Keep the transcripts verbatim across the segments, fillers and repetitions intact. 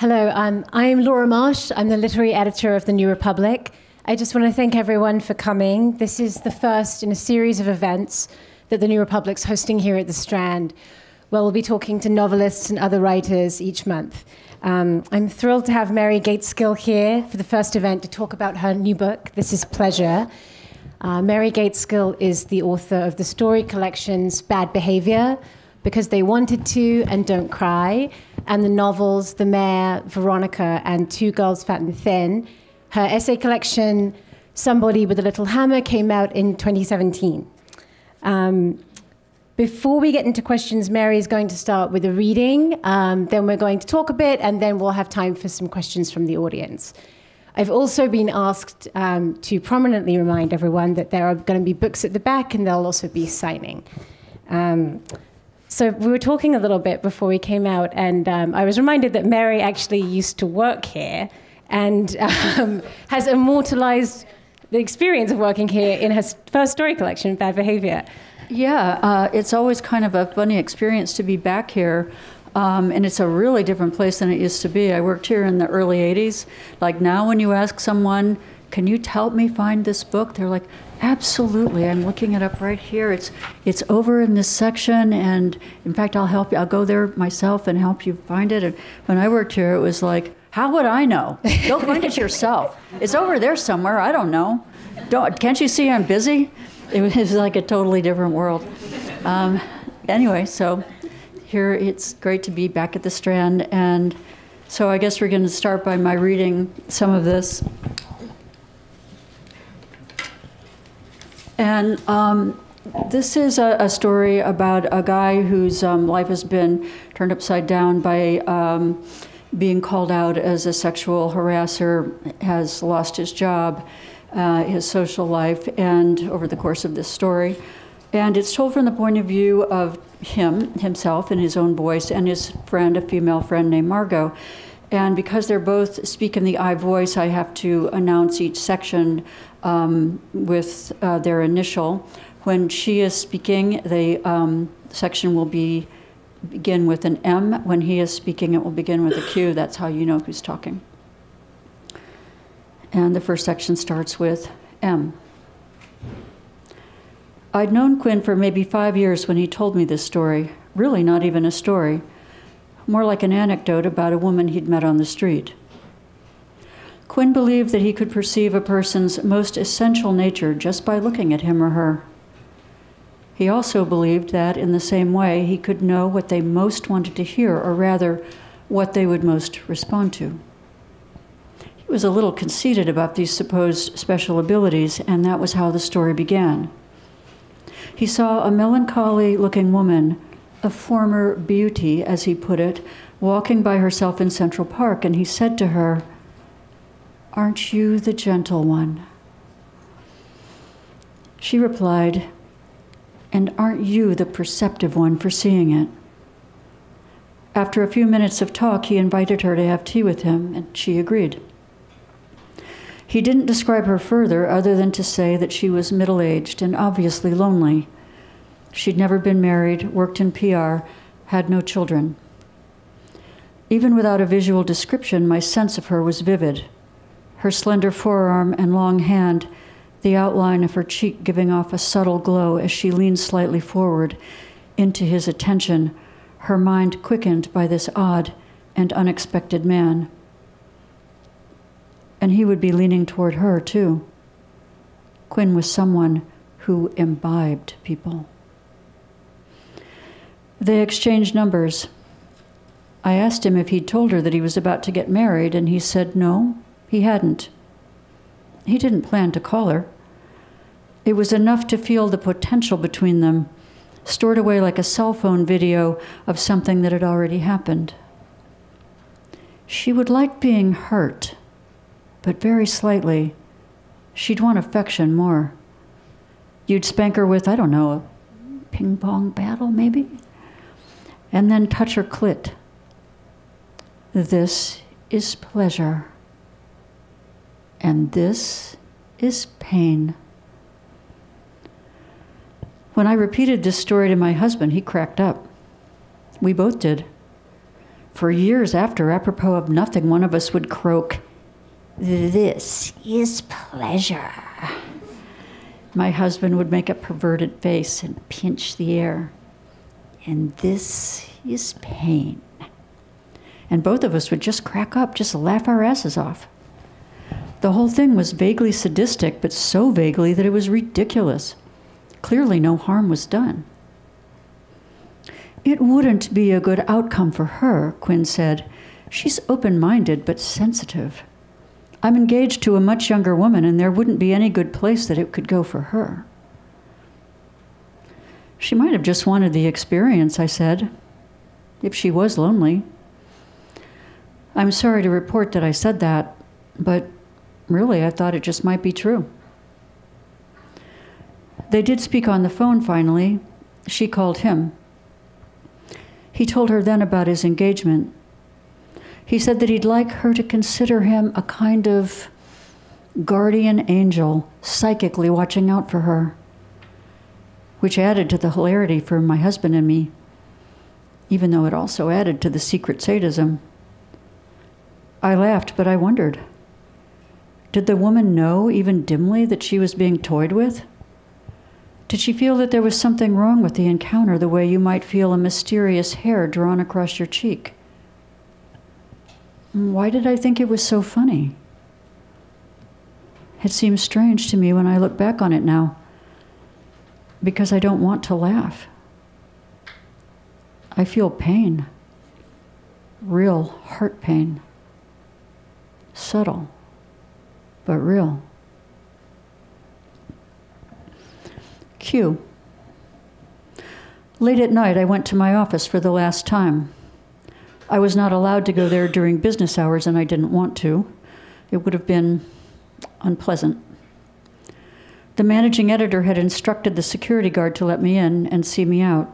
Hello, um, I'm Laura Marsh. I'm the literary editor of The New Republic. I just want to thank everyone for coming. This is the first in a series of events that The New Republic's hosting here at The Strand, where we'll be talking to novelists and other writers each month. Um, I'm thrilled to have Mary Gaitskill here for the first event to talk about her new book, This Is Pleasure. Uh, Mary Gaitskill is the author of the story collections Bad Behavior, Because They Wanted To, and Don't Cry, and the novels The Mare, Veronica, and Two Girls, Fat and Thin. Her essay collection, Somebody with a Little Hammer, came out in twenty seventeen. Um, before we get into questions, Mary is going to start with a reading, um, then we're going to talk a bit, and then we'll have time for some questions from the audience. I've also been asked um, to prominently remind everyone that there are going to be books at the back, and there'll also be signing. Um, So we were talking a little bit before we came out, and um, I was reminded that Mary actually used to work here and um, has immortalized the experience of working here in her first story collection, Bad Behavior. Yeah, uh, it's always kind of a funny experience to be back here, um, and it's a really different place than it used to be. I worked here in the early eighties. Like now when you ask someone, can you help me find this book? They're like, absolutely, I'm looking it up right here. It's it's over in this section, and in fact, I'll help you. I'll go there myself and help you find it. And when I worked here, it was like, how would I know? Go find it yourself. It's over there somewhere, I don't know. Don't, can't you see I'm busy? It was like a totally different world. Um, anyway, so here it's great to be back at the Strand, and so I guess we're gonna start by my reading some of this. And um, this is a, a story about a guy whose um, life has been turned upside down by um, being called out as a sexual harasser, has lost his job, uh, his social life, and over the course of this story. And it's told from the point of view of him, himself, in his own voice, and his friend, a female friend named Margot. And because they're both speak in the I voice, I have to announce each section um, with uh, their initial. When she is speaking, the um, section will be begin with an M. When he is speaking, it will begin with a Q. That's how you know who's talking. And the first section starts with M. I'd known Quinn for maybe five years when he told me this story. Really not even a story. More like an anecdote about a woman he'd met on the street. Quinn believed that he could perceive a person's most essential nature just by looking at him or her. He also believed that, in the same way, he could know what they most wanted to hear, or rather, what they would most respond to. He was a little conceited about these supposed special abilities, and that was how the story began. He saw a melancholy-looking woman, a former beauty, as he put it, walking by herself in Central Park, and he said to her, "Aren't you the gentle one?" She replied, "And aren't you the perceptive one for seeing it?" After a few minutes of talk, he invited her to have tea with him, and she agreed. He didn't describe her further, other than to say that she was middle-aged and obviously lonely. She'd never been married, worked in P R, had no children. Even without a visual description, my sense of her was vivid. Her slender forearm and long hand, the outline of her cheek giving off a subtle glow as she leaned slightly forward into his attention, her mind quickened by this odd and unexpected man. And he would be leaning toward her, too. Quinn was someone who imbibed people. They exchanged numbers. I asked him if he'd told her that he was about to get married, and he said no, he hadn't. He didn't plan to call her. It was enough to feel the potential between them, stored away like a cell phone video of something that had already happened. She would like being hurt, but very slightly. She'd want affection more. You'd spank her with, I don't know, a ping pong paddle, maybe? And then touch her clit. This is pleasure. And this is pain. When I repeated this story to my husband, he cracked up. We both did. for years after, apropos of nothing, one of us would croak, "This is pleasure." My husband would make a perverted face and pinch the air. "And this is pain." And both of us would just crack up, just laugh our asses off. The whole thing was vaguely sadistic, but so vaguely that it was ridiculous. Clearly no harm was done. "It wouldn't be a good outcome for her," Quinn said. "She's open-minded but sensitive. I'm engaged to a much younger woman, and there wouldn't be any good place that it could go for her." "She might have just wanted the experience," I said, "if she was lonely." I'm sorry to report that I said that, but really I thought it just might be true. They did speak on the phone finally. She called him. He told her then about his engagement. He said that he'd like her to consider him a kind of guardian angel, psychically watching out for her, which added to the hilarity for my husband and me, even though it also added to the secret sadism. I laughed, but I wondered. Did the woman know, even dimly, that she was being toyed with? Did she feel that there was something wrong with the encounter, the way you might feel a mysterious hair drawn across your cheek? Why did I think it was so funny? It seems strange to me when I look back on it now, because I don't want to laugh. I feel pain, real heart pain, subtle, but real. Q. Late at night, I went to my office for the last time. I was not allowed to go there during business hours, and I didn't want to. It would have been unpleasant. The managing editor had instructed the security guard to let me in and see me out.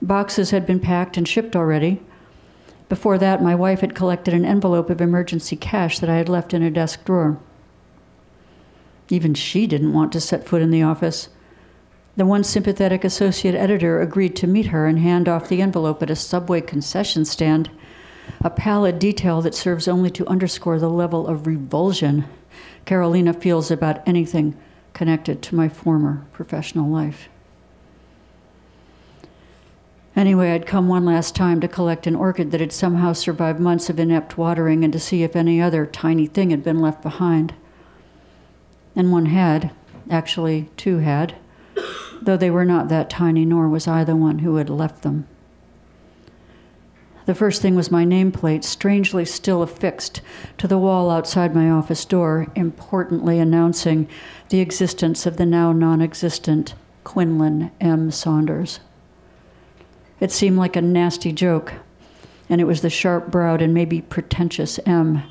Boxes had been packed and shipped already. Before that, my wife had collected an envelope of emergency cash that I had left in a desk drawer. Even she didn't want to set foot in the office. The one sympathetic associate editor agreed to meet her and hand off the envelope at a subway concession stand, a pallid detail that serves only to underscore the level of revulsion Carolina feels about anything connected to my former professional life. Anyway, I'd come one last time to collect an orchid that had somehow survived months of inept watering and to see if any other tiny thing had been left behind. And one had, actually two had, though they were not that tiny, nor was I the one who had left them. The first thing was my nameplate, strangely still affixed to the wall outside my office door, importantly announcing the existence of the now non-existent Quinlan M. Saunders. It seemed like a nasty joke, and it was the sharp-browed and maybe pretentious M,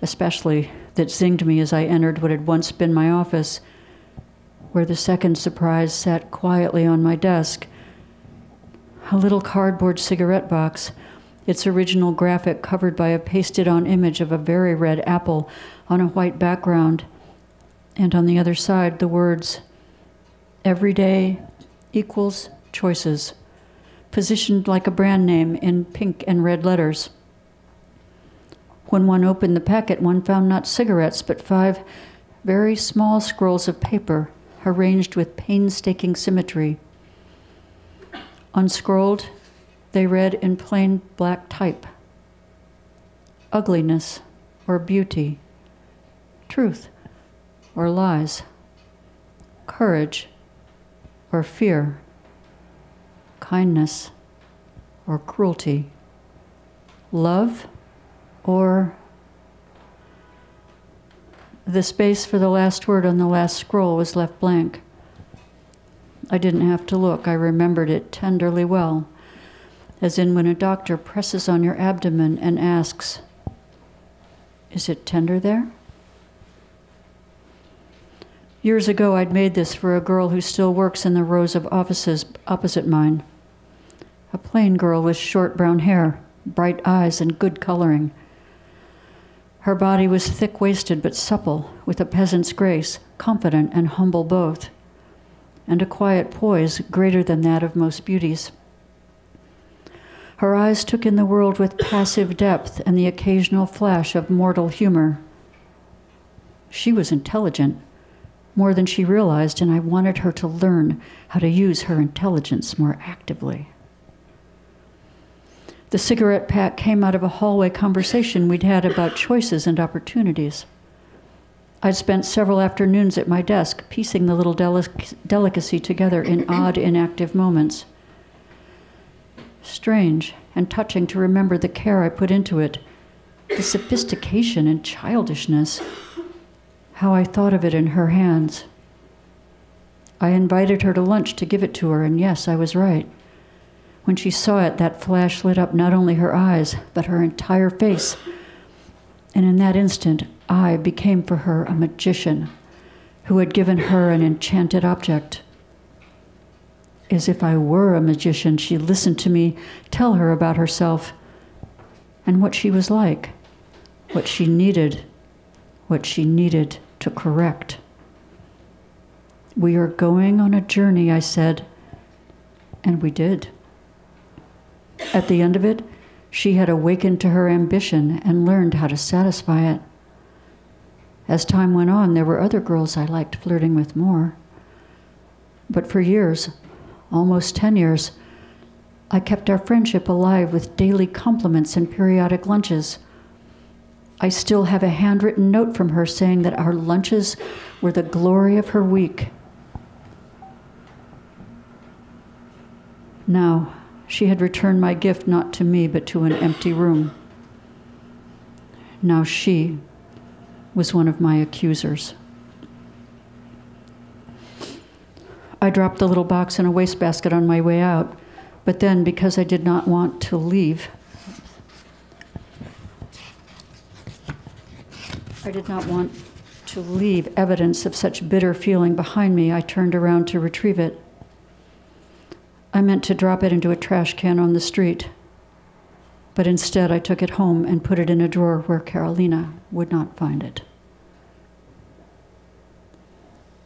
especially, that zinged me as I entered what had once been my office, where the second surprise sat quietly on my desk, a little cardboard cigarette box, its original graphic covered by a pasted-on image of a very red apple on a white background, and on the other side the words, "Everyday equals choices," positioned like a brand name in pink and red letters. When one opened the packet, one found not cigarettes, but five very small scrolls of paper, arranged with painstaking symmetry. Unscrolled, they read in plain black type. Ugliness or beauty, truth or lies, courage or fear, kindness or cruelty, love or... The space for the last word on the last scroll was left blank. I didn't have to look. I remembered it tenderly well, as in when a doctor presses on your abdomen and asks, "Is it tender there?" Years ago, I'd made this for a girl who still works in the rows of offices opposite mine. A plain girl with short brown hair, bright eyes, and good coloring. Her body was thick-waisted but supple, with a peasant's grace, confident and humble both, and a quiet poise greater than that of most beauties. Her eyes took in the world with passive depth and the occasional flash of mortal humor. She was intelligent, more than she realized, and I wanted her to learn how to use her intelligence more actively. The cigarette pack came out of a hallway conversation we'd had about choices and opportunities. I'd spent several afternoons at my desk piecing the little delic- delicacy together in odd, inactive moments. Strange and touching to remember the care I put into it, the sophistication and childishness, how I thought of it in her hands. I invited her to lunch to give it to her, and yes, I was right. When she saw it, that flash lit up not only her eyes, but her entire face. And in that instant, I became for her a magician who had given her an enchanted object. As if I were a magician, she listened to me tell her about herself and what she was like, what she needed, what she needed to correct. "We are going on a journey," I said, and we did. At the end of it, she had awakened to her ambition and learned how to satisfy it. As time went on, there were other girls I liked flirting with more. But for years, almost ten years, I kept our friendship alive with daily compliments and periodic lunches. I still have a handwritten note from her saying that our lunches were the glory of her week. Now, she had returned my gift not to me, but to an empty room. Now she was one of my accusers. I dropped the little box in a wastebasket on my way out, but then, because I did not want to leave, I did not want to leave evidence of such bitter feeling behind me, I turned around to retrieve it. I meant to drop it into a trash can on the street, but instead I took it home and put it in a drawer where Carolina would not find it.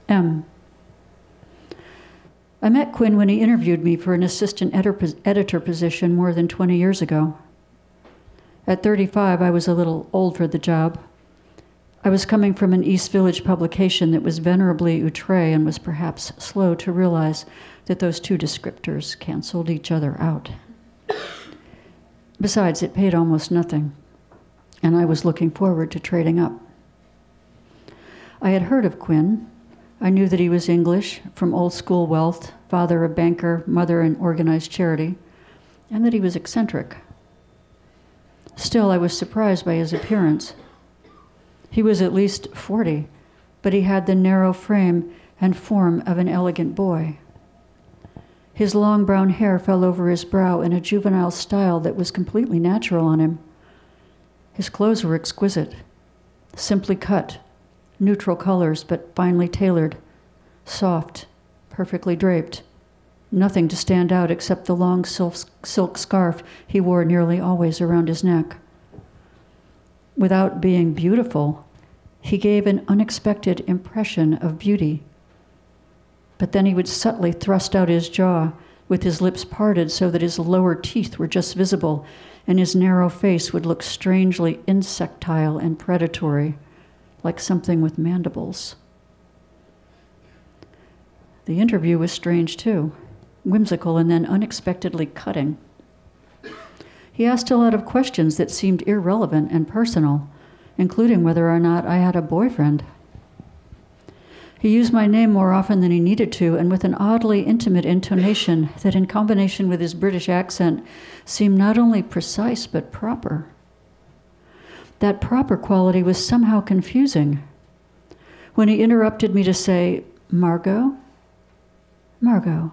M. I met Quinn when he interviewed me for an assistant editor position more than twenty years ago. At thirty-five, I was a little old for the job. I was coming from an East Village publication that was venerably outré and was perhaps slow to realize that those two descriptors canceled each other out. Besides, it paid almost nothing, and I was looking forward to trading up. I had heard of Quinn. I knew that he was English, from old school wealth, father a banker, mother an organized charity, and that he was eccentric. Still, I was surprised by his appearance. He was at least forty, but he had the narrow frame and form of an elegant boy. His long brown hair fell over his brow in a juvenile style that was completely natural on him. His clothes were exquisite, simply cut, neutral colors but finely tailored, soft, perfectly draped, nothing to stand out except the long silk, silk scarf he wore nearly always around his neck. Without being beautiful, he gave an unexpected impression of beauty. But then he would subtly thrust out his jaw with his lips parted so that his lower teeth were just visible, and his narrow face would look strangely insectile and predatory, like something with mandibles. The interview was strange too, whimsical and then unexpectedly cutting. He asked a lot of questions that seemed irrelevant and personal, including whether or not I had a boyfriend. He used my name more often than he needed to, and with an oddly intimate intonation that, in combination with his British accent, seemed not only precise but proper. That proper quality was somehow confusing. When he interrupted me to say, "Margot, Margot,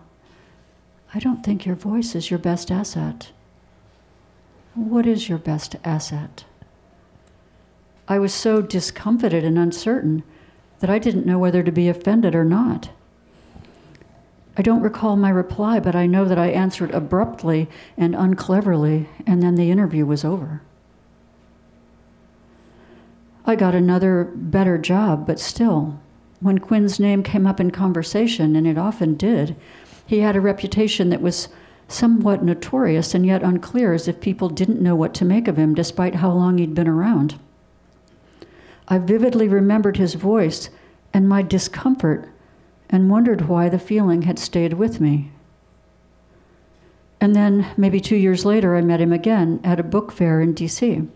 I don't think your voice is your best asset. What is your best asset?" I was so discomfited and uncertain that I didn't know whether to be offended or not. I don't recall my reply, but I know that I answered abruptly and uncleverly, and then the interview was over. I got another, better job, but still, when Quinn's name came up in conversation, and it often did, he had a reputation that was somewhat notorious and yet unclear, as if people didn't know what to make of him despite how long he'd been around. I vividly remembered his voice and my discomfort and wondered why the feeling had stayed with me. And then, maybe two years later, I met him again at a book fair in D C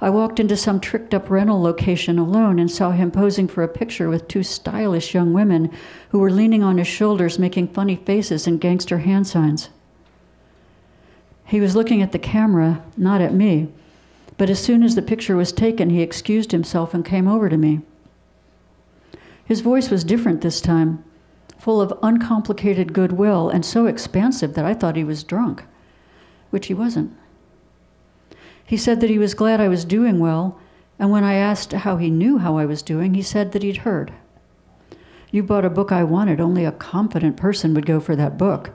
I walked into some tricked-up rental location alone and saw him posing for a picture with two stylish young women who were leaning on his shoulders, making funny faces and gangster hand signs. He was looking at the camera, not at me, but as soon as the picture was taken, he excused himself and came over to me. His voice was different this time, full of uncomplicated goodwill and so expansive that I thought he was drunk, which he wasn't. He said that he was glad I was doing well, and when I asked how he knew how I was doing, he said that he'd heard. "You bought a book I wanted. Only a confident person would go for that book.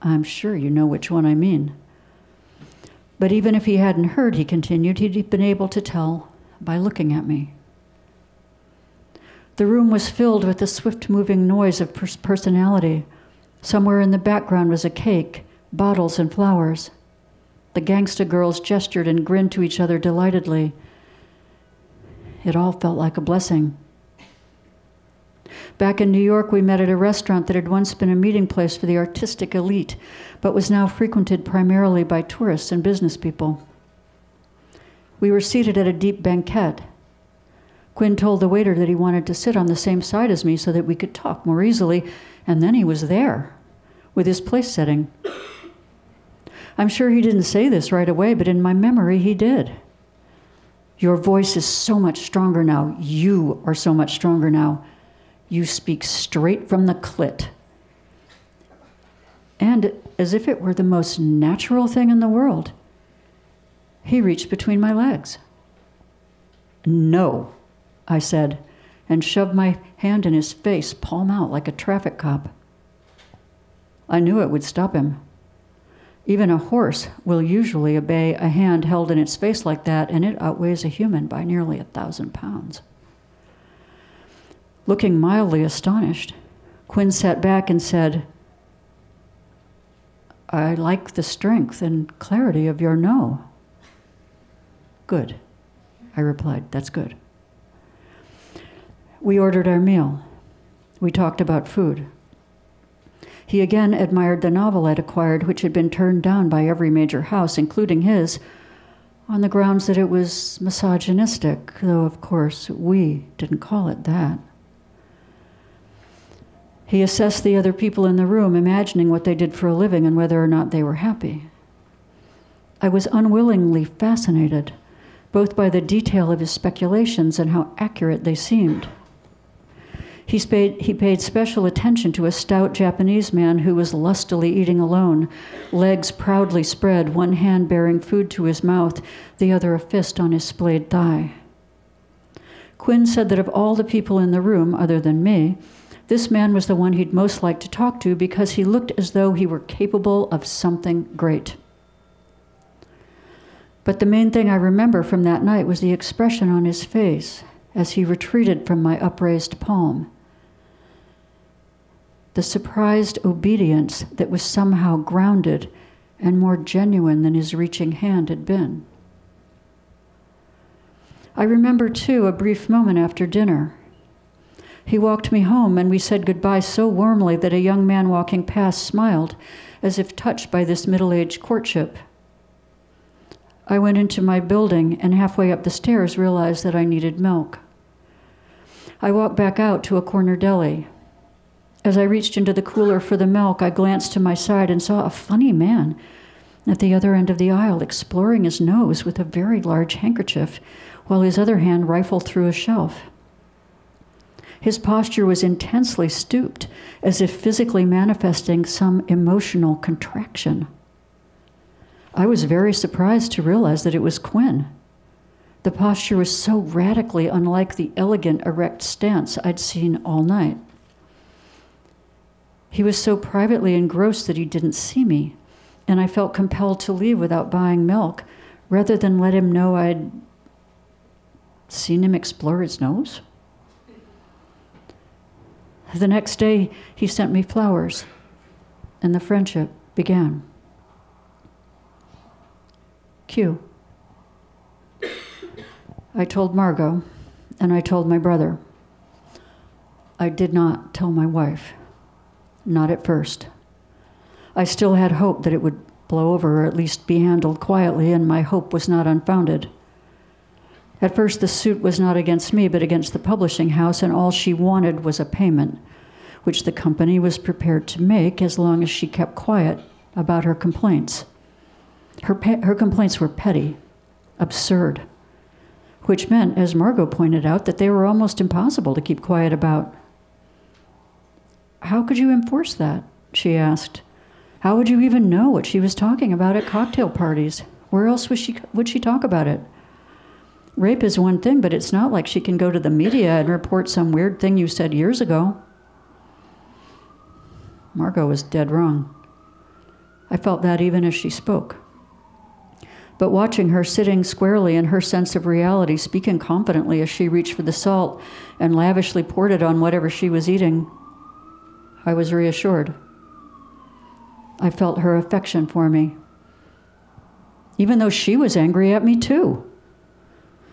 I'm sure you know which one I mean." But even if he hadn't heard, he continued, he'd been able to tell by looking at me. The room was filled with the swift-moving noise of pers personality. Somewhere in the background was a cake, bottles and flowers. The gangsta girls gestured and grinned to each other delightedly. It all felt like a blessing. Back in New York, we met at a restaurant that had once been a meeting place for the artistic elite, but was now frequented primarily by tourists and business people. We were seated at a deep banquette. Quinn told the waiter that he wanted to sit on the same side as me so that we could talk more easily, and then he was there with his place setting. I'm sure he didn't say this right away, but in my memory he did. "Your voice is so much stronger now. You are so much stronger now. You speak straight from the clit." And as if it were the most natural thing in the world, he reached between my legs. "No," I said, and shoved my hand in his face, palm out, like a traffic cop. I knew it would stop him. Even a horse will usually obey a hand held in its face like that, and it outweighs a human by nearly a thousand pounds. Looking mildly astonished, Quinn sat back and said, "I like the strength and clarity of your no." "Good," I replied, "that's good." We ordered our meal. We talked about food. He again admired the novel I'd acquired, which had been turned down by every major house, including his, on the grounds that it was misogynistic, though, of course, we didn't call it that. He assessed the other people in the room, imagining what they did for a living and whether or not they were happy. I was unwillingly fascinated, both by the detail of his speculations and how accurate they seemed. He paid, he paid special attention to a stout Japanese man who was lustily eating alone, legs proudly spread, one hand bearing food to his mouth, the other a fist on his splayed thigh. Quinn said that of all the people in the room, other than me, this man was the one he'd most like to talk to because he looked as though he were capable of something great. But the main thing I remember from that night was the expression on his face as he retreated from my upraised palm. The surprised obedience that was somehow grounded and more genuine than his reaching hand had been. I remember, too, a brief moment after dinner. He walked me home, and we said goodbye so warmly that a young man walking past smiled, as if touched by this middle-aged courtship. I went into my building, and halfway up the stairs realized that I needed milk. I walked back out to a corner deli. As I reached into the cooler for the milk, I glanced to my side and saw a funny man at the other end of the aisle, exploring his nose with a very large handkerchief, while his other hand rifled through a shelf. His posture was intensely stooped, as if physically manifesting some emotional contraction. I was very surprised to realize that it was Quinn. The posture was so radically unlike the elegant, erect stance I'd seen all night. He was so privately engrossed that he didn't see me, and I felt compelled to leave without buying milk, rather than let him know I'd seen him explore his nose. The next day, he sent me flowers, and the friendship began. Q. I told Margot, and I told my brother. I did not tell my wife, not at first. I still had hope that it would blow over or at least be handled quietly, and my hope was not unfounded. At first, the suit was not against me, but against the publishing house, and all she wanted was a payment, which the company was prepared to make as long as she kept quiet about her complaints. Her, her complaints were petty, absurd, which meant, as Margot pointed out, that they were almost impossible to keep quiet about. How could you enforce that? She asked. How would you even know what she was talking about at cocktail parties? Where else was she, would she talk about it? Rape is one thing, but it's not like she can go to the media and report some weird thing you said years ago. Margot was dead wrong. I felt that even as she spoke. But watching her sitting squarely in her sense of reality, speaking confidently as she reached for the salt and lavishly poured it on whatever she was eating, I was reassured. I felt her affection for me, even though she was angry at me too.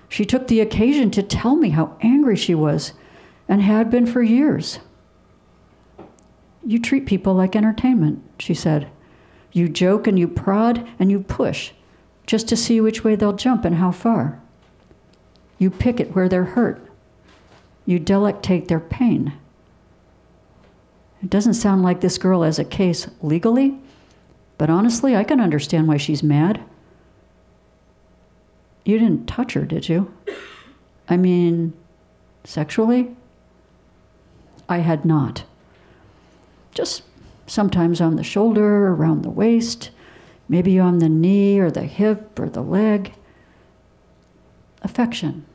She took the occasion to tell me how angry she was and had been for years. You treat people like entertainment, she said. You joke and you prod and you push just to see which way they'll jump and how far. You pick at where they're hurt. You delectate their pain. It doesn't sound like this girl has a case legally, but honestly, I can understand why she's mad. You didn't touch her, did you? I mean, sexually? I had not. Just sometimes on the shoulder, around the waist, maybe on the knee or the hip or the leg. Affection,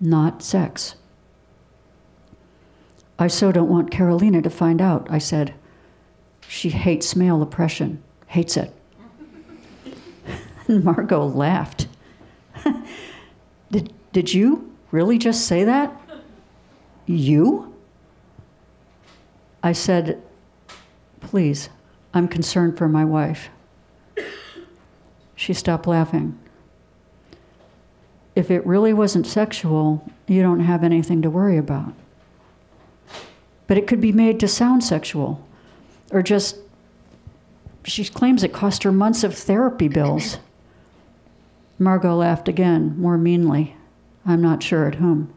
not sex. I so don't want Carolina to find out, I said. She hates male oppression, hates it. And Margot laughed. did, did you really just say that? You? I said, please, I'm concerned for my wife. She stopped laughing. If it really wasn't sexual, you don't have anything to worry about. But it could be made to sound sexual, or just, she claims it cost her months of therapy bills. Margot laughed again, more meanly. I'm not sure at whom.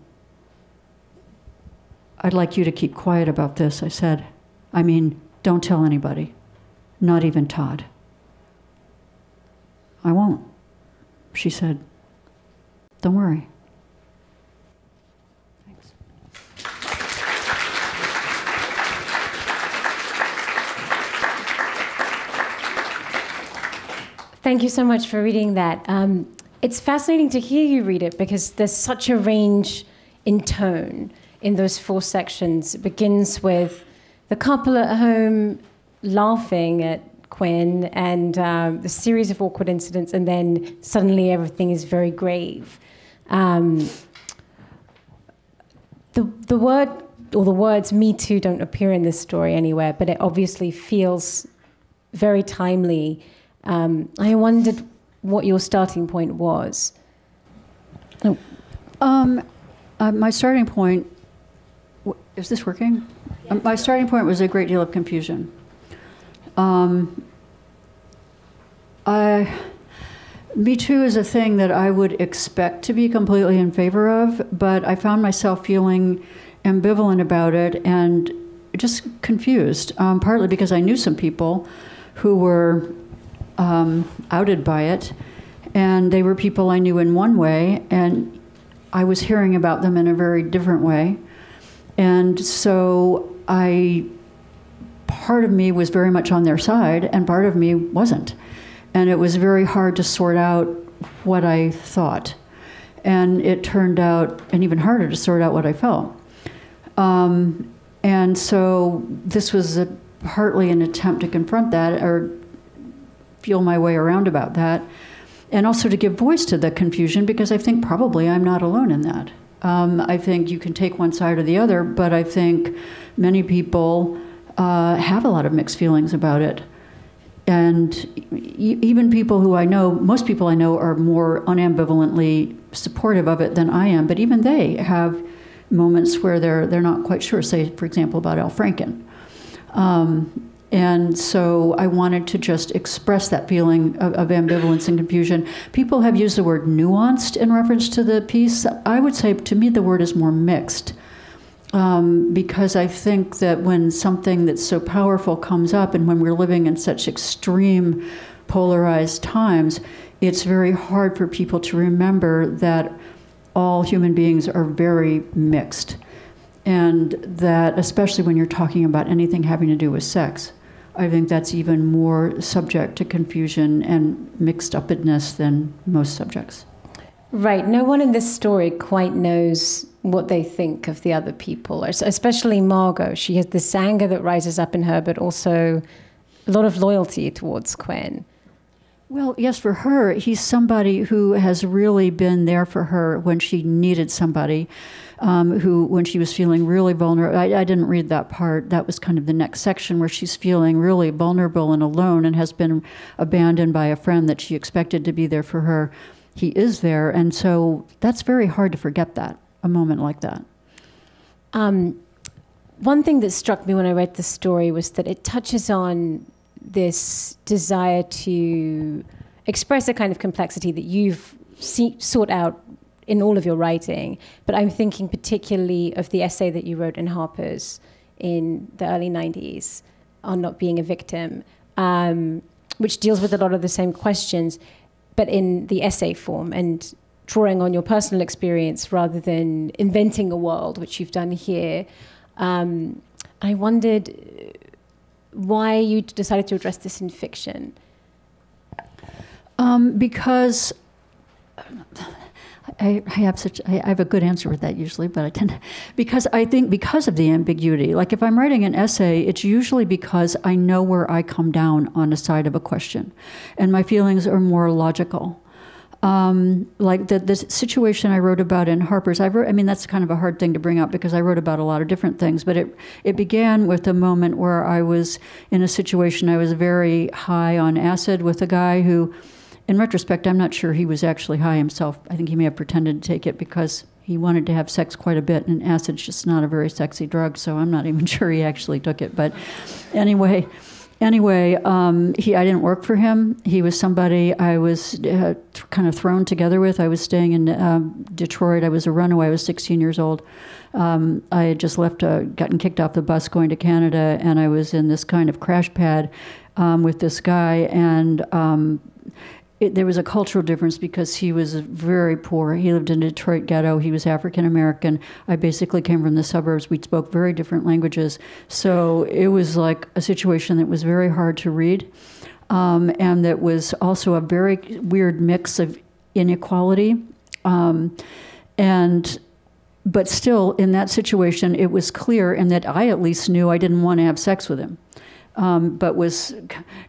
I'd like you to keep quiet about this, I said. I mean, don't tell anybody, not even Todd. I won't, she said. Don't worry. Thank you so much for reading that. Um, it's fascinating to hear you read it because there's such a range in tone in those four sections. It begins with the couple at home laughing at Quinn and um, the series of awkward incidents, and then suddenly everything is very grave. Um, the, the word, or the words "Me Too" don't appear in this story anywhere, but it obviously feels very timely. Um, I wondered what your starting point was. Oh. Um, uh, my starting point, w is this working? Yes. Um, my starting point was a great deal of confusion. Um, I, Me Too is a thing that I would expect to be completely in favor of, but I found myself feeling ambivalent about it and just confused, um, partly because I knew some people who were Um, outed by it, and they were people I knew in one way, and I was hearing about them in a very different way. And so I, part of me was very much on their side, and part of me wasn't. And it was very hard to sort out what I thought. And it turned out, and even harder to sort out what I felt. Um, and so this was a, partly an attempt to confront that, or feel my way around about that, and also to give voice to the confusion, because I think probably I'm not alone in that. Um, I think you can take one side or the other, but I think many people uh, have a lot of mixed feelings about it. And even people who I know, most people I know are more unambivalently supportive of it than I am, but even they have moments where they're, they're not quite sure, say, for example, about Al Franken. Um, and so I wanted to just express that feeling of, of ambivalence and confusion. People have used the word nuanced in reference to the piece. I would say, to me, the word is more mixed. Um, because I think that when something that's so powerful comes up, and when we're living in such extreme polarized times, it's very hard for people to remember that all human beings are very mixed. And that, especially when you're talking about anything having to do with sex, I think that's even more subject to confusion and mixed upness than most subjects. Right. No one in this story quite knows what they think of the other people, especially Margot. She has this anger that rises up in her, but also a lot of loyalty towards Quinn. Well, yes, for her, he's somebody who has really been there for her when she needed somebody, um, who, when she was feeling really vulnerable. I, I didn't read that part. That was kind of the next section where she's feeling really vulnerable and alone and has been abandoned by a friend that she expected to be there for her. He is there, and so that's very hard to forget that, a moment like that. Um, one thing that struck me when I read the story was that it touches on this desire to express a kind of complexity that you've see, sought out in all of your writing, but I'm thinking particularly of the essay that you wrote in Harper's in the early nineties, On Not Being a Victim, um, which deals with a lot of the same questions, but in the essay form and drawing on your personal experience rather than inventing a world, which you've done here. Um, I wondered why you decided to address this in fiction. Um, because I, I have such, I, I have a good answer with that usually, but I tend to, because I think because of the ambiguity, like if I'm writing an essay, it's usually because I know where I come down on a side of a question and my feelings are more logical. Um, like the, the situation I wrote about in Harper's, I, wrote, I mean, that's kind of a hard thing to bring up because I wrote about a lot of different things, but it, it began with a moment where I was in a situation, I was very high on acid with a guy who, in retrospect, I'm not sure he was actually high himself. I think he may have pretended to take it because he wanted to have sex quite a bit, and acid's just not a very sexy drug, so I'm not even sure he actually took it, but anyway... Anyway, um, he, I didn't work for him. He was somebody I was uh, kind of thrown together with. I was staying in uh, Detroit. I was a runaway. I was sixteen years old. Um, I had just left, uh, gotten kicked off the bus going to Canada, and I was in this kind of crash pad um, with this guy. And um, it, there was a cultural difference because he was very poor. He lived in Detroit ghetto. He was African-American. I basically came from the suburbs. We spoke very different languages. So it was like a situation that was very hard to read. Um, and that was also a very weird mix of inequality. Um, and, but still in that situation, it was clear in that I at least knew I didn't want to have sex with him. Um, but was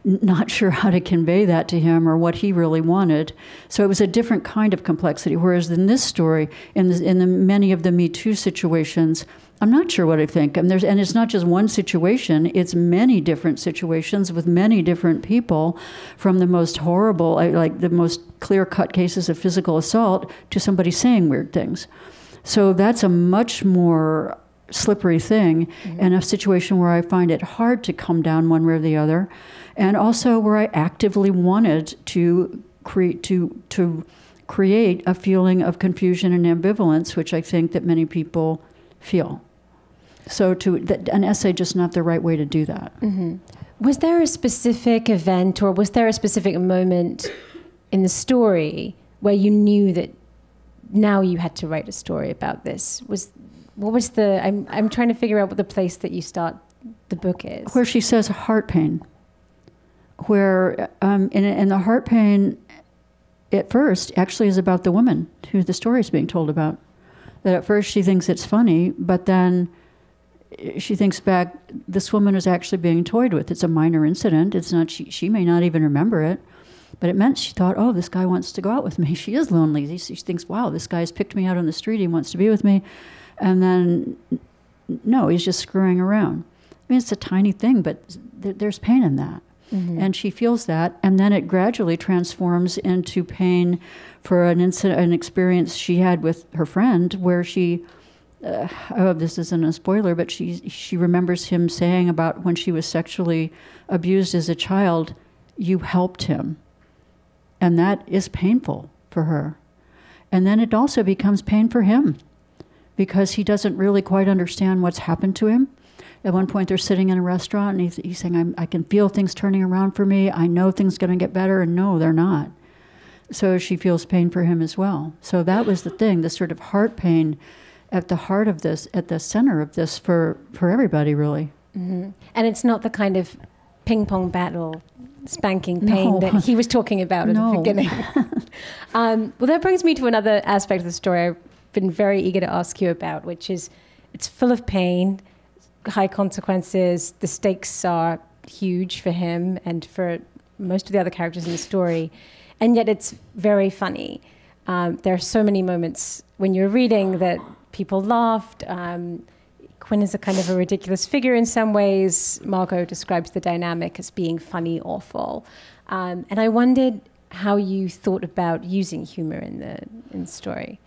not sure how to convey that to him or what he really wanted. So it was a different kind of complexity. Whereas in this story, in the, in the many of the Me Too situations, I'm not sure what I think. And, there's, and it's not just one situation, it's many different situations with many different people, from the most horrible, like the most clear-cut cases of physical assault to somebody saying weird things. So that's a much more slippery thing, mm-hmm. and a situation where I find it hard to come down one way or the other, and also where I actively wanted to create to to create a feeling of confusion and ambivalence, which I think that many people feel. So to that, an essay just not the right way to do that. Mm-hmm. Was there a specific event or was there a specific moment in the story where you knew that now you had to write a story about this? Was What was the, I'm, I'm trying to figure out what the place that you start the book is. Where she says heart pain. Where, um, and, and the heart pain at first actually is about the woman who the story is being told about. That at first she thinks it's funny, but then she thinks back, this woman is actually being toyed with. It's a minor incident. It's not, she, she may not even remember it. But it meant she thought, oh, this guy wants to go out with me. She is lonely. She thinks, wow, this guy's picked me out on the street. He wants to be with me. And then, no, he's just screwing around. I mean, it's a tiny thing, but th there's pain in that. Mm-hmm. And she feels that, and then it gradually transforms into pain for an incident, an experience she had with her friend, where she, uh, oh, this isn't a spoiler, but she she remembers him saying about when she was sexually abused as a child, "You helped him," and that is painful for her. And then it also becomes pain for him, because he doesn't really quite understand what's happened to him. At one point, they're sitting in a restaurant, and he's, he's saying, I'm, I can feel things turning around for me. I know things are going to get better. And no, they're not. So she feels pain for him as well. So that was the thing, this sort of heart pain at the heart of this, at the center of this for, for everybody, really. Mm-hmm. And it's not the kind of ping-pong battle, spanking pain no. that he was talking about at no. the beginning. um, well, that brings me to another aspect of the story I've been very eager to ask you about, which is it's full of pain, high consequences, the stakes are huge for him and for most of the other characters in the story, and yet it's very funny. Um, there are so many moments when you're reading that people laughed. Um, Quinn is a kind of a ridiculous figure in some ways. Margot describes the dynamic as being funny, awful. Um, and I wondered how you thought about using humor in the, in the story.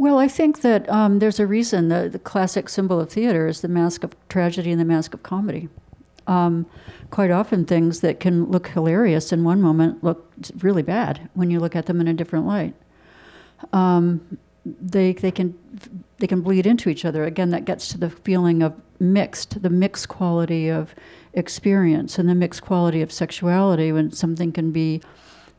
Well, I think that um, there's a reason the, the classic symbol of theater is the mask of tragedy and the mask of comedy. Um, quite often things that can look hilarious in one moment look really bad when you look at them in a different light. Um, they, they, can, they can bleed into each other. Again, that gets to the feeling of mixed, the mixed quality of experience and the mixed quality of sexuality, when something can be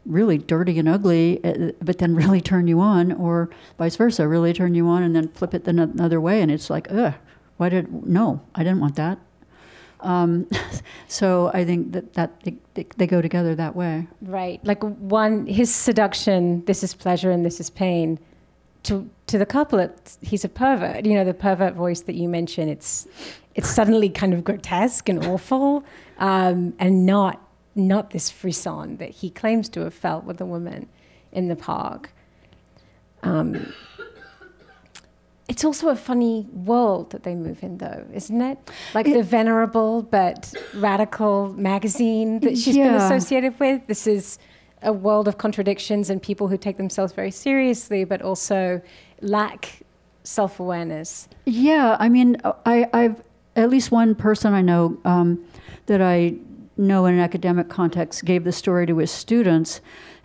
really dirty and ugly, but then really turn you on, or vice versa, really turn you on and then flip it another way, and it's like, ugh, why did, no, I didn't want that. Um, so I think that, that they, they, they go together that way. Right, like one, his seduction, this is pleasure and this is pain. To, to the couple, it's, he's a pervert. You know, the pervert voice that you mentioned, it's, it's suddenly kind of grotesque and awful, um, and not not this frisson that he claims to have felt with a woman in the park. Um, it's also a funny world that they move in, though, isn't it? Like it, the venerable but radical magazine that she's yeah. been associated with. This is a world of contradictions and people who take themselves very seriously but also lack self-awareness. Yeah, I mean, I, I've at least one person I know um, that I... No, in an academic context, gave the story to his students,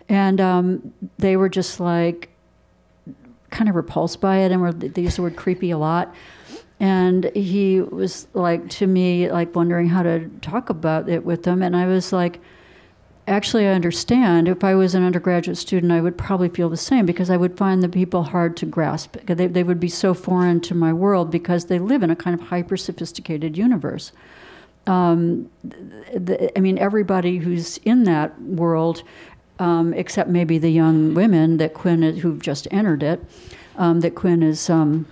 and um, they were just like kind of repulsed by it, and were, they used the word creepy a lot. And he was like, to me, like wondering how to talk about it with them, and I was like, actually, I understand. If I was an undergraduate student, I would probably feel the same, because I would find the people hard to grasp. They, they would be so foreign to my world, because they live in a kind of hyper-sophisticated universe. Um, the, I mean, everybody who's in that world, um, except maybe the young women that Quinn is, who've just entered it, um, that Quinn is um,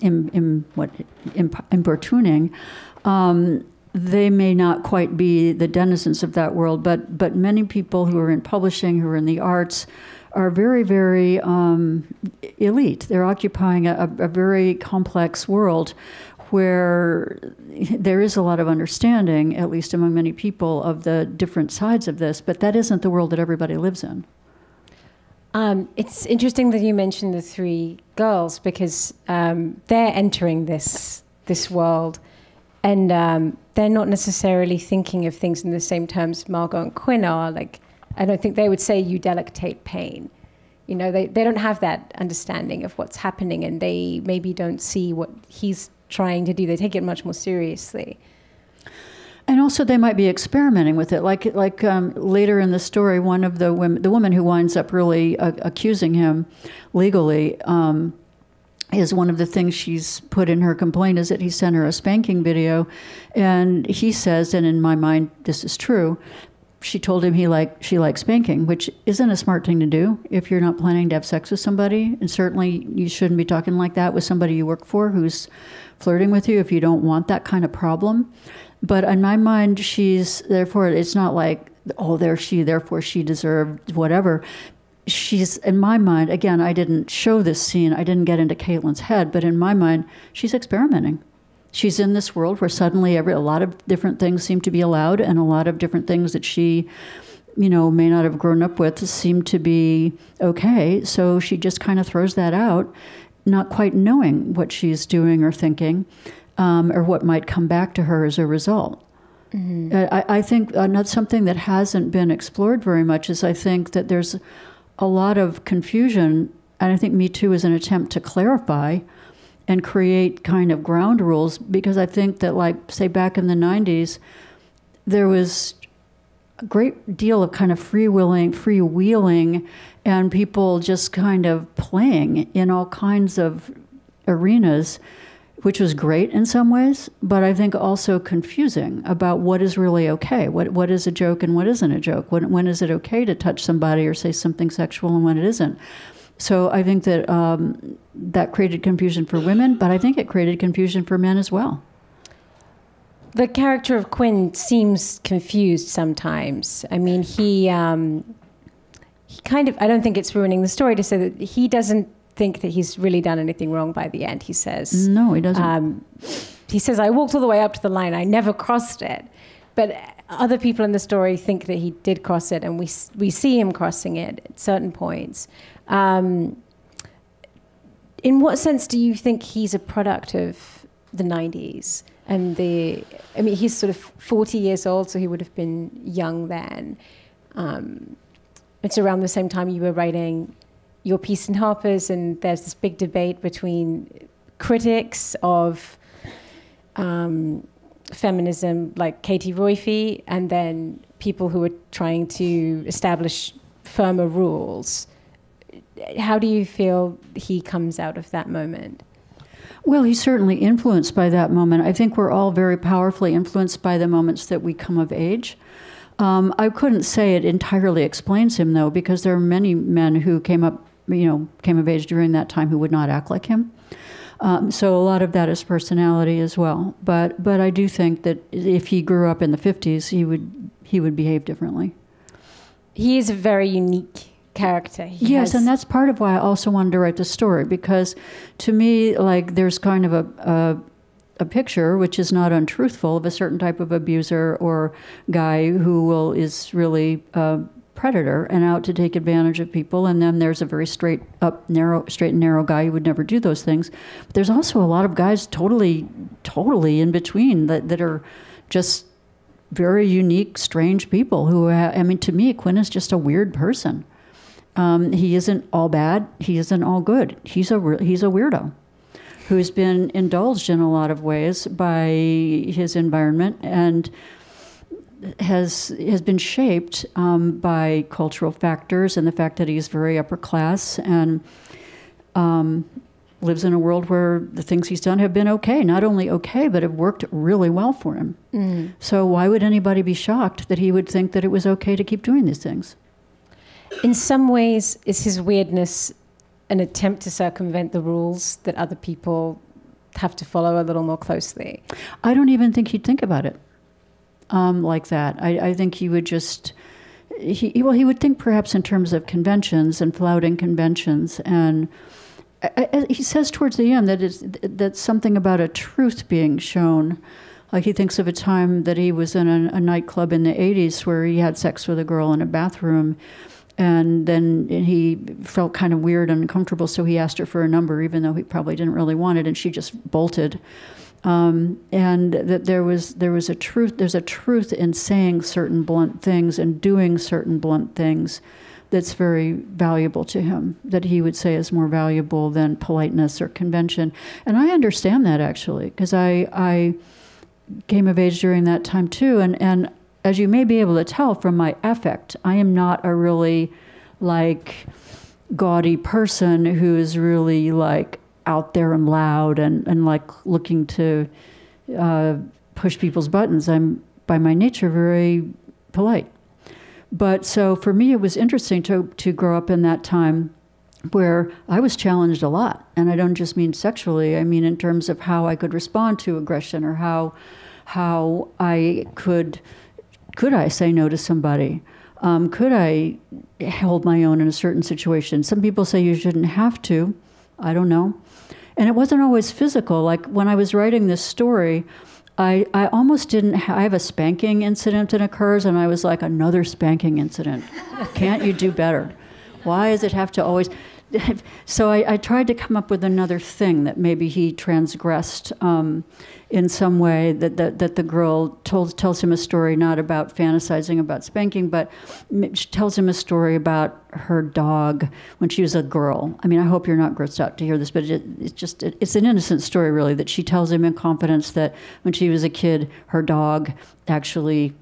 in, in what importuning, um, they may not quite be the denizens of that world. But but many people who are in publishing, who are in the arts, are very, very um, elite. They're occupying a, a very complex world, where there is a lot of understanding, at least among many people, of the different sides of this, but that isn't the world that everybody lives in. Um, it's interesting that you mentioned the three girls, because um, they're entering this, this world, and um, they're not necessarily thinking of things in the same terms Margot and Quinn are. Like, I don't think they would say you delectate pain. You know, they, they don't have that understanding of what's happening, and they maybe don't see what he's trying to do. They take it much more seriously. And also they might be experimenting with it. Like like um, later in the story, one of the women, the woman who winds up really uh, accusing him legally, um, is one of the things she's put in her complaint is that he sent her a spanking video. And he says, and in my mind, this is true, she told him he liked, she liked spanking, which isn't a smart thing to do if you're not planning to have sex with somebody. And certainly you shouldn't be talking like that with somebody you work for who's flirting with you if you don't want that kind of problem. But in my mind, she's, therefore, it's not like, oh, there she, therefore she deserved whatever. She's, in my mind, again, I didn't show this scene. I didn't get into Caitlin's head. But in my mind, she's experimenting. she's in this world where suddenly every, a lot of different things seem to be allowed, and a lot of different things that she, you know, may not have grown up with seem to be okay. So she just kind of throws that out, not quite knowing what she's doing or thinking, um, or what might come back to her as a result. Mm-hmm. I, I think uh, not something that hasn't been explored very much is I think that there's a lot of confusion, and I think Me Too is an attempt to clarify and create kind of ground rules, because I think that, like, say back in the nineties, there was a great deal of kind of freewheeling, freewheeling and people just kind of playing in all kinds of arenas, which was great in some ways, but I think also confusing about what is really okay. What, what is a joke and what isn't a joke? When, when is it okay to touch somebody or say something sexual and when it isn't? So I think that um, that created confusion for women, but I think it created confusion for men as well. The character of Quinn seems confused sometimes. I mean, he, um, he kind of, I don't think it's ruining the story to say that he doesn't think that he's really done anything wrong by the end, he says. No, he doesn't. Um, he says, I walked all the way up to the line. I never crossed it. But other people in the story think that he did cross it, and we, we see him crossing it at certain points. Um, in what sense do you think he's a product of the nineties? And the, I mean, he's sort of forty years old, so he would have been young then. Um, it's around the same time you were writing your piece in Harper's, and there's this big debate between critics of um, feminism, like Katie Royfe, and then people who are trying to establish firmer rules. How do you feel he comes out of that moment? Well, he's certainly influenced by that moment. I think we're all very powerfully influenced by the moments that we come of age. Um, I couldn't say it entirely explains him, though, because there are many men who came up, you know, came of age during that time who would not act like him. Um, so a lot of that is personality as well. But but I do think that if he grew up in the fifties, he would he would behave differently. He is a very unique character. He yes, has... and that's part of why I also wanted to write the story, because to me, like, there's kind of a, a a picture, which is not untruthful, of a certain type of abuser or guy who will is really a predator and out to take advantage of people. And then there's a very straight up, narrow, straight and narrow guy who would never do those things. But there's also a lot of guys totally, totally in between that, that are just very unique, strange people who, ha I mean, to me, Quinn is just a weird person. Um, he isn't all bad. He isn't all good. He's a, he's a weirdo who's been indulged in a lot of ways by his environment and has has been shaped um, by cultural factors and the fact that he's very upper class and um, lives in a world where the things he's done have been okay, not only okay, but have worked really well for him. Mm. So why would anybody be shocked that he would think that it was okay to keep doing these things? In some ways, is his weirdness an attempt to circumvent the rules that other people have to follow a little more closely? I don't even think he'd think about it um, like that. I, I think he would just, he, well, he would think perhaps in terms of conventions and flouting conventions. And I, I, he says towards the end that it's, that's something about a truth being shown. Like he thinks of a time that he was in a, a nightclub in the eighties where he had sex with a girl in a bathroom. And then he felt kind of weird and uncomfortable, so he asked her for a number, even though he probably didn't really want it, and she just bolted. Um, and that there was there was a truth. There's a truth in saying certain blunt things and doing certain blunt things that's very valuable to him, that he would say is more valuable than politeness or convention. And I understand that, actually, because I, I came of age during that time, too, and and. As you may be able to tell from my affect, I am not a really, like, gaudy person who is really, like, out there and loud and, and like, looking to uh, push people's buttons. I'm, by my nature, very polite. But so for me, it was interesting to, to grow up in that time where I was challenged a lot. And I don't just mean sexually. I mean in terms of how I could respond to aggression or how, how I could... Could I say no to somebody? Um, could I hold my own in a certain situation? Some people say you shouldn't have to. I don't know. And it wasn't always physical. Like when I was writing this story, I, I almost didn't ha- I have a spanking incident that occurs, and I was like, another spanking incident. Can't you do better? Why does it have to always... So I, I tried to come up with another thing that maybe he transgressed um, in some way, that, that, that the girl told, tells him a story not about fantasizing about spanking, but she tells him a story about her dog when she was a girl. I mean, I hope you're not grossed out to hear this, but it, it's just, it, it's an innocent story, really, that she tells him in confidence that when she was a kid, her dog actually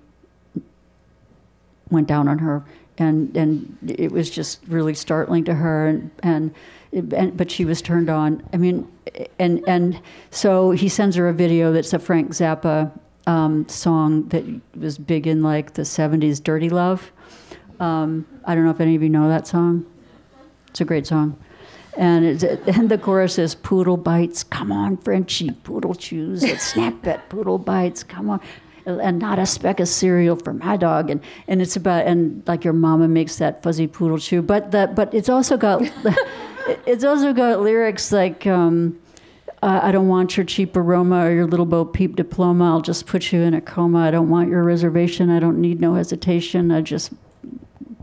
went down on her. And, and it was just really startling to her, and, and, and but she was turned on. I mean, and and so he sends her a video that's a Frank Zappa um, song that was big in like the seventies, Dirty Love. Um, I don't know if any of you know that song. It's a great song. And, it's, and the chorus is, poodle bites, come on, Frenchie, poodle chews, it, snap it, poodle bites, come on. And not a speck of cereal for my dog, and and it's about and like your mama makes that fuzzy poodle chew, but that but it's also got it's also got lyrics like um, uh, I don't want your cheap aroma or your little Bo Peep diploma. I'll just put you in a coma. I don't want your reservation. I don't need no hesitation. I just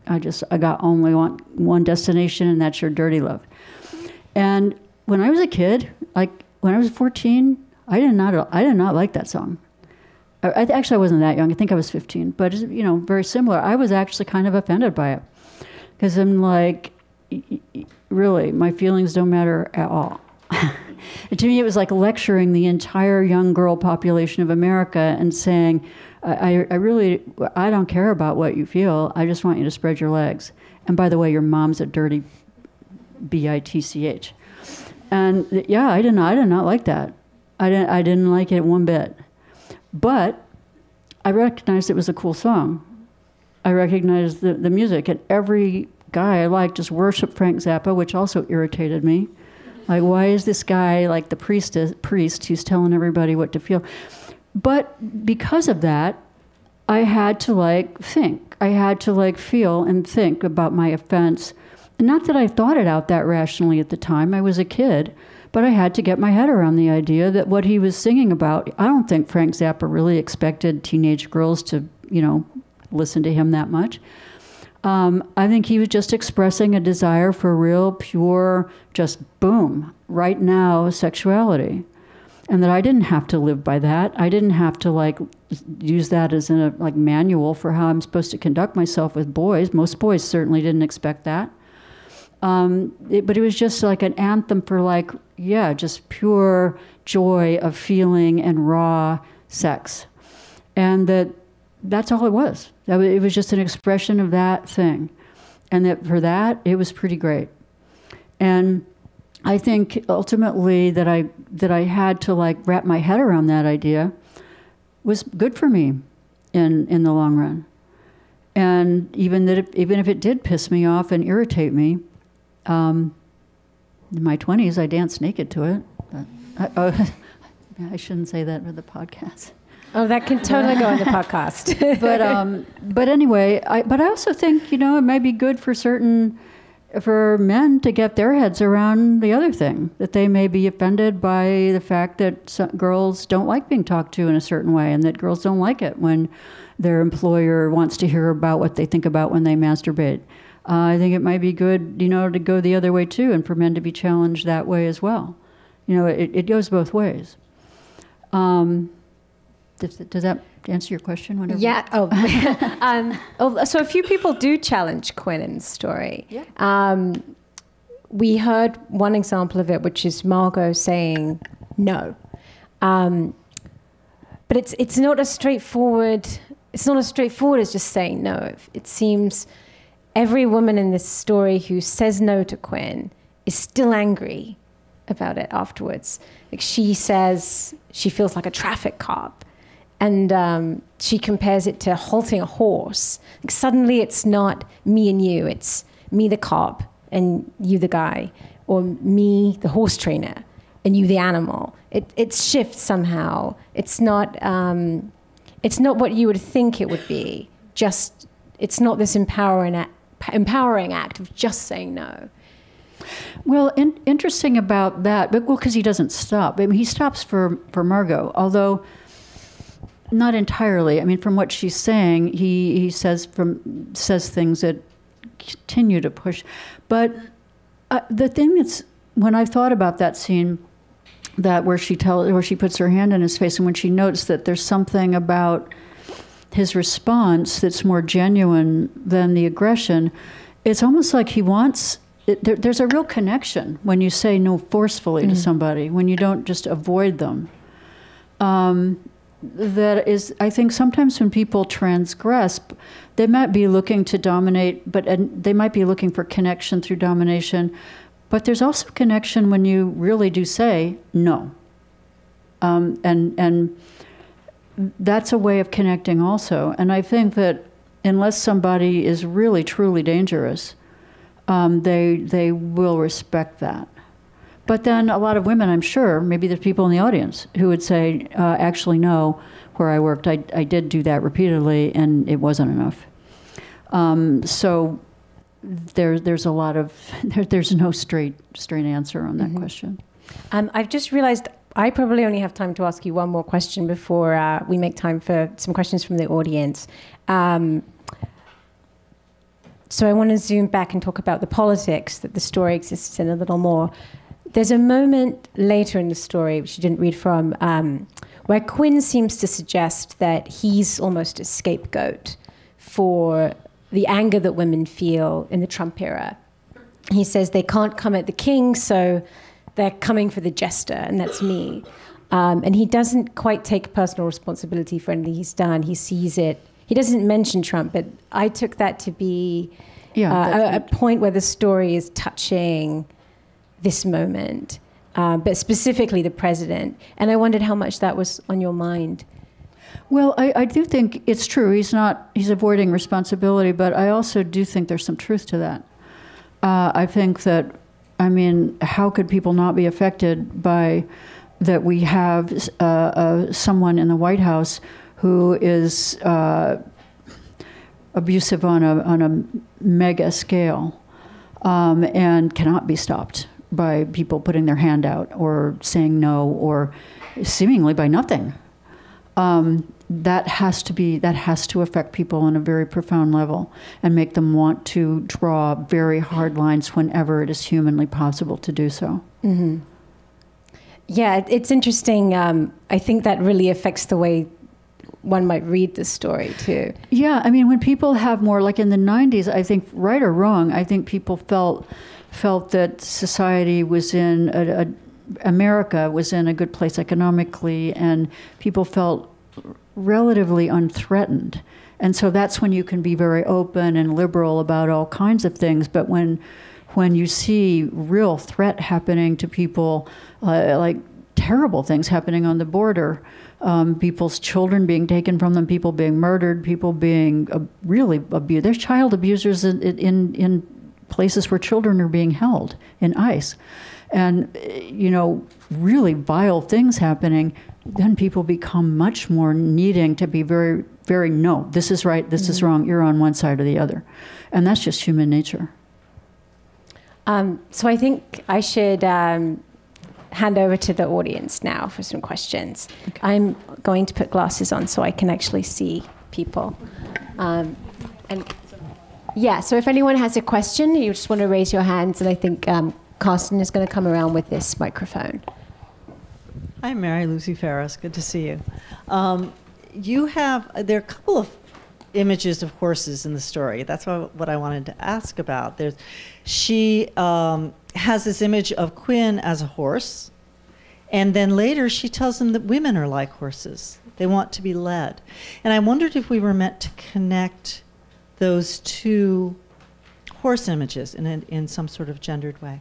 I just I got only one one destination, and that's your dirty love. And when I was a kid, like when I was fourteen, I did not I did not like that song. I, actually, I wasn't that young. I think I was fifteen, but you know, very similar. I was actually kind of offended by it because I'm like, really, my feelings don't matter at all. To me, it was like lecturing the entire young girl population of America and saying, I, I really, I don't care about what you feel. I just want you to spread your legs. And by the way, your mom's a dirty B I T C H. And yeah, I did not, I did not like that. I didn't, I didn't like it one bit. But I recognized it was a cool song. I recognized the, the music, and every guy I liked just worshiped Frank Zappa, which also irritated me. Like, why is this guy like the priest, priest who's telling everybody what to feel? But because of that, I had to like think. I had to like feel and think about my offense. Not that I thought it out that rationally at the time. I was a kid. But I had to get my head around the idea that what he was singing about, I don't think Frank Zappa really expected teenage girls to, you know, listen to him that much. Um, I think he was just expressing a desire for real, pure, just boom, right now sexuality. And that I didn't have to live by that. I didn't have to like use that as a like manual for how I'm supposed to conduct myself with boys. Most boys certainly didn't expect that. Um, it, but it was just like an anthem for like, yeah, just pure joy of feeling and raw sex. And that that's all it was. That it was just an expression of that thing. And that for that, it was pretty great. And I think ultimately that I, that I had to like wrap my head around that idea was good for me in, in the long run. And even, that it, even if it did piss me off and irritate me, Um, in my twenties, I danced naked to it. But I, oh, I shouldn't say that for the podcast. Oh, that can totally go on the podcast. But um, but anyway, I, but I also think, you know, it might be good for certain, for men to get their heads around the other thing, that they may be offended by the fact that some girls don't like being talked to in a certain way, and that girls don't like it when their employer wants to hear about what they think about when they masturbate. Uh, I think it might be good, you know, to go the other way too, and for men to be challenged that way as well. You know, it, it goes both ways. Um, does, does that answer your question? Whenever? Yeah. Oh. um, oh, so a few people do challenge Quinnen's story. Yeah. Um, we heard one example of it, which is Margot saying no, um, but it's it's not as straightforward. It's not as straightforward as just saying no. It, it seems. Every woman in this story who says no to Quinn is still angry about it afterwards. Like she says she feels like a traffic cop, and um, she compares it to halting a horse. Like suddenly it's not me and you, it's me the cop and you the guy, or me the horse trainer and you the animal. It, it shifts somehow. It's not, um, it's not what you would think it would be. Just, it's not this empowering act. empowering act of just saying no. Well, in, interesting about that, but well, because he doesn't stop. I mean, he stops for, for Margot, although not entirely. I mean, from what she's saying, he, he says from says things that continue to push. But uh, the thing that's, when I thought about that scene, that where she tells, where she puts her hand in his face, and when she notes that there's something about his response that's more genuine than the aggression, it's almost like he wants. It, there, there's a real connection when you say no forcefully mm-hmm. to somebody, when you don't just avoid them. Um, that is, I think sometimes when people transgress, they might be looking to dominate, but and they might be looking for connection through domination. But there's also connection when you really do say no. Um, and, and that's a way of connecting also. And I think that unless somebody is really, truly dangerous, Um, they they will respect that. But then a lot of women, I'm sure, maybe there's people in the audience who would say, uh, actually, no, where I worked, I, I did do that repeatedly, and it wasn't enough. Um, so there, there's a lot of, there, there's no straight, straight answer on that mm-hmm. question. Um, I've just realized I probably only have time to ask you one more question before uh, we make time for some questions from the audience. Um, So I want to zoom back and talk about the politics that the story exists in a little more. There's a moment later in the story, which you didn't read from, um, where Quinn seems to suggest that he's almost a scapegoat for the anger that women feel in the Trump era. He says they can't come at the king, so they're coming for the jester, and that's me. Um, and he doesn't quite take personal responsibility for anything he's done. He sees it. He doesn't mention Trump, but I took that to be yeah, uh, a, a point where the story is touching this moment, uh, but specifically the president. And I wondered how much that was on your mind. Well, I, I do think it's true. He's not, he's avoiding responsibility, but I also do think there's some truth to that. Uh, I think that, I mean, how could people not be affected by that we have uh, uh, someone in the White House who is uh, abusive on a, on a mega scale um, and cannot be stopped by people putting their hand out or saying no or seemingly by nothing. Um, that has to be, that has to affect people on a very profound level and make them want to draw very hard lines whenever it is humanly possible to do so. Mm-hmm. Yeah, it's interesting. Um, I think that really affects the way one might read this story too. Yeah, I mean, when people have more, like in the nineties, I think, right or wrong, I think people felt felt that society was in, a, a, America was in a good place economically, and people felt relatively unthreatened. And so that's when you can be very open and liberal about all kinds of things, but when, when you see real threat happening to people, uh, like terrible things happening on the border, Um, people's children being taken from them, people being murdered, people being uh, really abused. There's child abusers in, in, in places where children are being held in ICE. And, you know, really vile things happening, then people become much more needing to be very, very, no, this is right, this mm-hmm. is wrong, you're on one side or the other. And that's just human nature. Um, so I think I should... Um hand over to the audience now for some questions. Okay. I'm going to put glasses on so I can actually see people. Um, and yeah, so if anyone has a question, you just want to raise your hands, and I think um, Carsten is going to come around with this microphone. Hi, Mary Lucy Ferris. Good to see you. Um, you have, there are a couple of images of horses in the story. That's what, what I wanted to ask about. There's, she um, has this image of Quinn as a horse, and then later she tells him that women are like horses. They want to be led. And I wondered if we were meant to connect those two horse images in, in, in some sort of gendered way.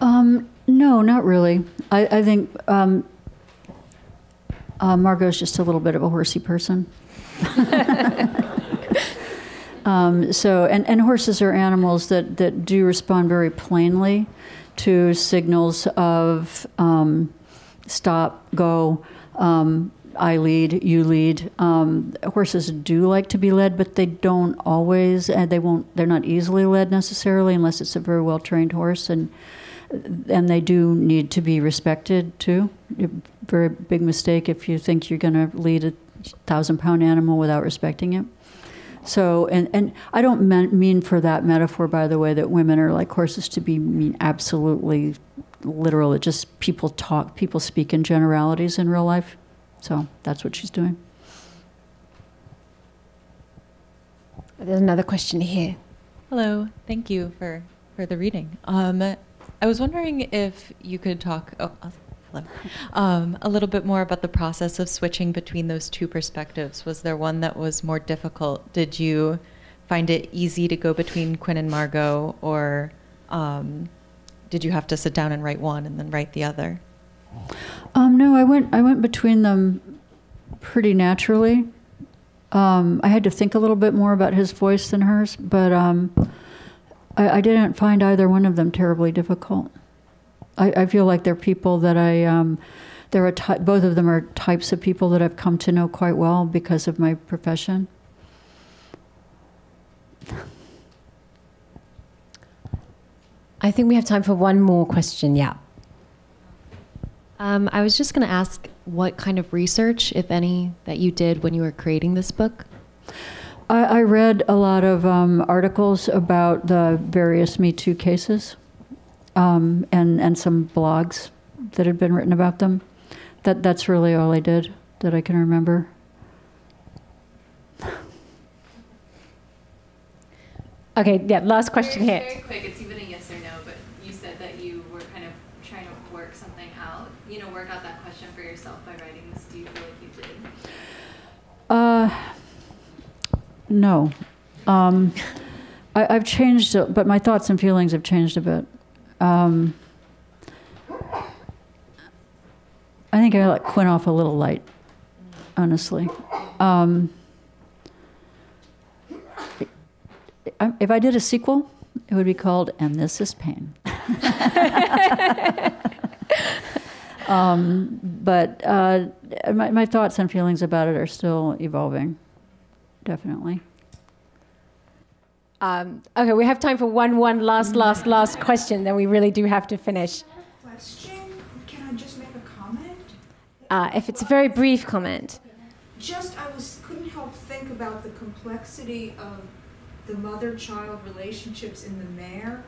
Um, no, not really. I, I think um, uh, Margot's just a little bit of a horsey person. um, so, and, and horses are animals that, that do respond very plainly to signals of um, stop, go, um, I lead, you lead. Um, horses do like to be led, but they don't always, and they won't. They're not easily led necessarily, unless it's a very well-trained horse, and and they do need to be respected too. Very big mistake if you think you're going to lead a thousand-pound animal without respecting it. So, and and I don't mean for that metaphor, by the way, that women are like horses to be mean. Absolutely literal. It just people talk, people speak in generalities in real life. So that's what she's doing. There's another question here. Hello, thank you for, for the reading. Um, I was wondering if you could talk oh, hello, um, a little bit more about the process of switching between those two perspectives. Was there one that was more difficult? Did you find it easy to go between Quinn and Margot, or um, did you have to sit down and write one and then write the other? Um, no, I went. I went between them pretty naturally. Um, I had to think a little bit more about his voice than hers, but um, I, I didn't find either one of them terribly difficult. I, I feel like they're people that I. Um, there are ty both of them are types of people that I've come to know quite well because of my profession. I think we have time for one more question. Yeah. Um, I was just going to ask what kind of research, if any, that you did when you were creating this book. I, I read a lot of um, articles about the various Me Too cases um, and, and some blogs that had been written about them. That, that's really all I did that I can remember. Okay, yeah, last question here. Very quick, it's even a yes or no, but you said that you were kind of trying to work something out. You know, work out that question for yourself by writing this. Do you feel like you did? Uh, no. Um, I, I've changed, but my thoughts and feelings have changed a bit. Um, I think I let Quinn off a little light, honestly. Um, if I did a sequel, it would be called And This Is Pain. Um, but uh, my, my thoughts and feelings about it are still evolving, definitely. Um, okay, we have time for one, one last, last, last question, then we really do have to finish. Question? Can I just make a comment? Uh, if it's a very brief comment. Just, I was, couldn't help think about the complexity of the mother-child relationships in The Mare,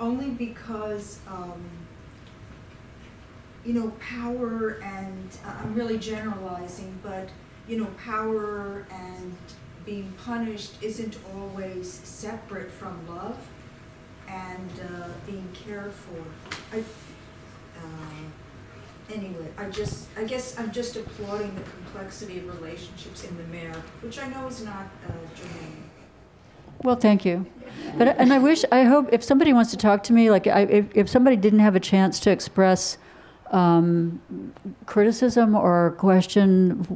only because... Um, you know, power and, uh, I'm really generalizing, but, you know, power and being punished isn't always separate from love and uh, being cared for. I, uh, anyway, I just, I guess I'm just applauding the complexity of relationships in The Mare, which I know is not uh, germane. Well, thank you. But, and I wish, I hope, if somebody wants to talk to me, like, I, if, if somebody didn't have a chance to express Um, criticism or question,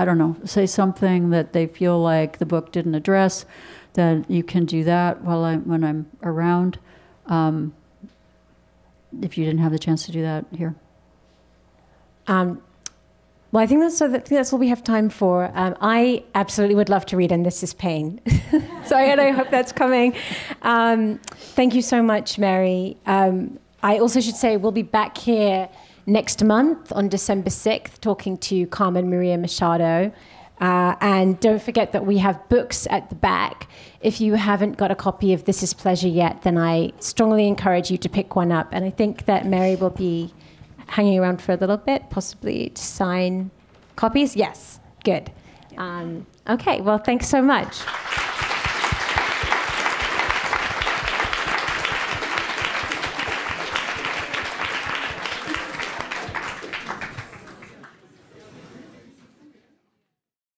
I don't know, say something that they feel like the book didn't address, then you can do that while I, when I'm around. Um, if you didn't have the chance to do that here. Um, well, I think, that's, I think that's all we have time for. Um, I absolutely would love to read And This Is Pain. So and I hope that's coming. Um, thank you so much, Mary. Um, I also should say we'll be back here next month on December sixth talking to Carmen Maria Machado. Uh, and don't forget that we have books at the back. If you haven't got a copy of This Is Pleasure yet, then I strongly encourage you to pick one up. And I think that Mary will be hanging around for a little bit, possibly to sign copies. Yes, good. Um, okay, well, thanks so much.